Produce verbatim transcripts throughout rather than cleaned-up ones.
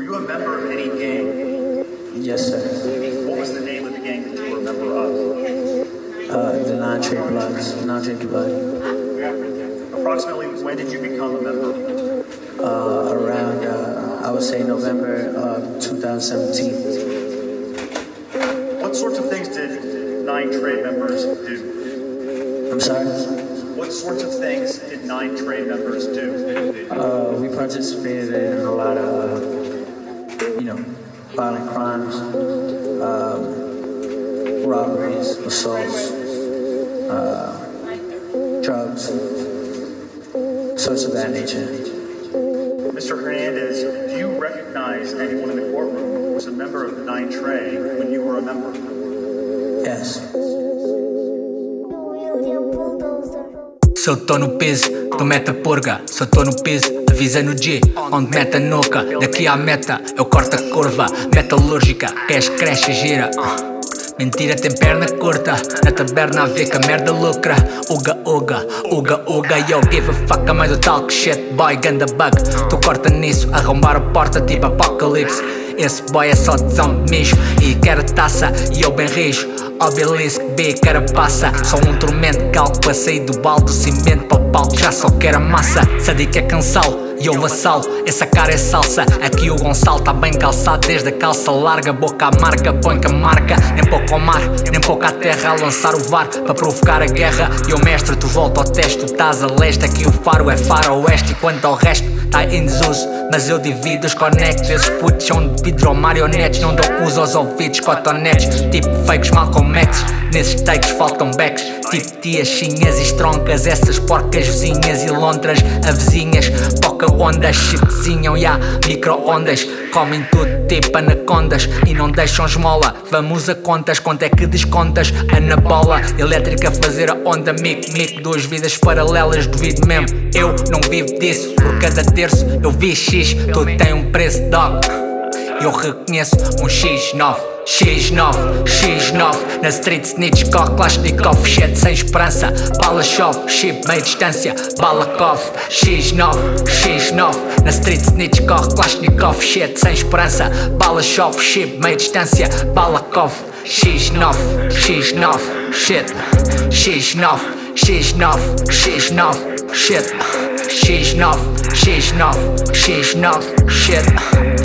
Were you a member of any gang? Yes, sir. What was the name of the gang that you were a member of? Uh, the Nine Trade Bloods. Nine Trade Bloods. Approximately when did you become a member? Uh, around, uh, I would say November of twenty seventeen. What sorts of things did Nine Trade members do? I'm sorry? What sorts of things did Nine Trade members do? Uh, we participated in a lot of, uh, you know, violent crimes, um, robberies, assaults, uh, drugs, sorts of that nature. Mister Hernandez, do you recognize anyone in the courtroom who was a member of the Nine Trade when you were a member? Yes. Só tô no piso, tu meta porga. Só tô no piso, avisa no G. Onde meta noca, daqui à meta eu corto a curva, metalúrgica. Cash cresce e gira. Mentira tem perna curta, na taberna a ver que a merda lucra. Uga uga, uga uga, yo give a fuck, a mais o tal que shit boy, ganda bug. Tu corta nisso, arrombar a porta tipo apocalipse. Esse boy é só tesão mijo, e quer a taça, e eu bem rijo. Obelisco, B, carapaça. Só um tormento, calco para sair do balde. Cimento para o palco, já só quero a massa. Sadico é cansal, e eu vassalo. Essa cara é salsa, aqui o Gonçalo tá bem calçado. Desde a calça larga, boca amarga, põe que marca. Nem pouco ao mar, nem pouco à terra. A lançar o var, para provocar a guerra. E eu mestre, tu volta ao teste. Tu estás a leste, aqui o faro é faroeste. E quanto ao resto, tá em desuso, mas eu divido os conectos. Esses putos são de vidro ou marionetes. Não dou uso aos ouvidos, cotonetes. Tipo fakes, mal com matches. Nesses takes faltam backs. Tipo tias, chinhas e estroncas. Essas porcas, vizinhas e lontras. A vizinhas, poca ondas. Chipzinham e há micro-ondas. Comem tudo, tipo anacondas. E não deixam esmola. Vamos a contas, quanto é que descontas? Anabola, elétrica fazer a onda. Mic, mic, duas vidas paralelas. Duvido mesmo, eu não vivo disso. Por cada eu vi X, tudo tem um preço dog. Eu reconheço um X nove, X nove, X nove. Na street snitch, Kalashnikov, shit sem esperança. Bala chove, chip meia distância, bala cof. X nove, X nove. Na street snitch, Kalashnikov, shit sem esperança. Bala chove, chip meia distância, bala cof. X nove, X nove, shit. X nove, X nove, X nove, shit. X nove, X nove, X nove, shit.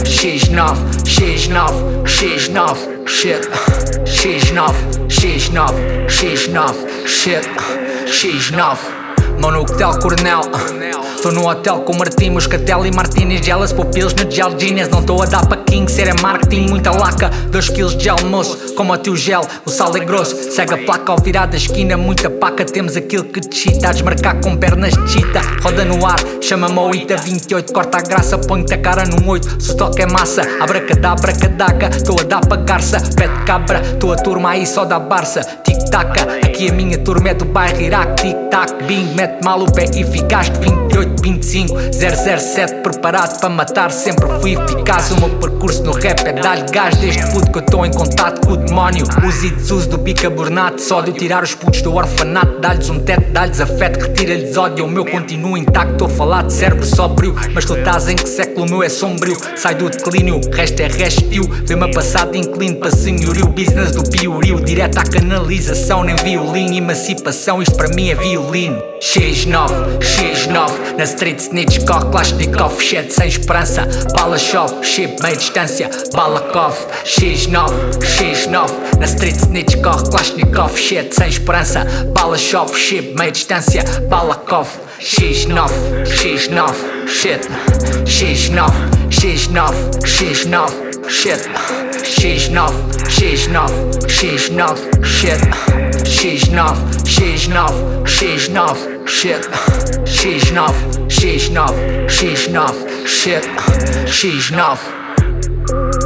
X nove, X nove, X nove, shit. X nove, X nove, X nove, shit. X nove, mão no coquetel coronel. Tô no hotel com Martim, Moscatel e Martínez. Jealous, pupilos no gel jeans. Não tô a dar pra king, ser é marketing. Muita laca, dois quilos de almoço. Como o teu gel, o sal é grosso. Segue a placa ao virar da esquina. Muita paca, temos aquilo que te chita. A desmarcar com pernas de chita. Roda no ar, chama-me ao Ita vinte e oito. Corta a graça, põe-te a cara num oito. Se o toque é massa, abracadabra, cadaca. Tô a dar pra garça, pé de cabra. Tua turma aí só dá barça. Tic-taca, aqui a minha turma é do bairro Iraque. Tic-tac, bing, mete mal o pé e ficaste vinte e oito. vinte e cinco, zero zero sete, preparado para matar. Sempre fui eficaz, o meu percurso no rap é dar-lhe gás. Desde puto que eu estou em contato com o demónio. Uso e desuso do bicarbonato, sódio. Tirar os putos do orfanato, dá-lhes um teto, dá-lhes afeto, retira-lhes ódio. O meu continua intacto, estou a falar de cérebro sóbrio. Mas tu estás em que século, o meu é sombrio. Sai do declínio, resto é restil. Vem-me a passar de inclino para senhorio. Business do piorio, direto à canalização. Nem violino, emancipação, isto para mim é violino. X nove, X nove. Na street snitch, Kalashnikov, shit sem esperança. Bala chove, chip meia distância, bala cof. X nove, X nove. Na street snitch, Kalashnikov, shit sem esperança. Bala chove, chip meia distância, bala cof. X nove, X nove, shit. X nove, X nove, X nove, shit. X nove, X nove, X nove, shit. X nove, X nove, X nove, shit. X nove, X nove, X nove, shit. X nove.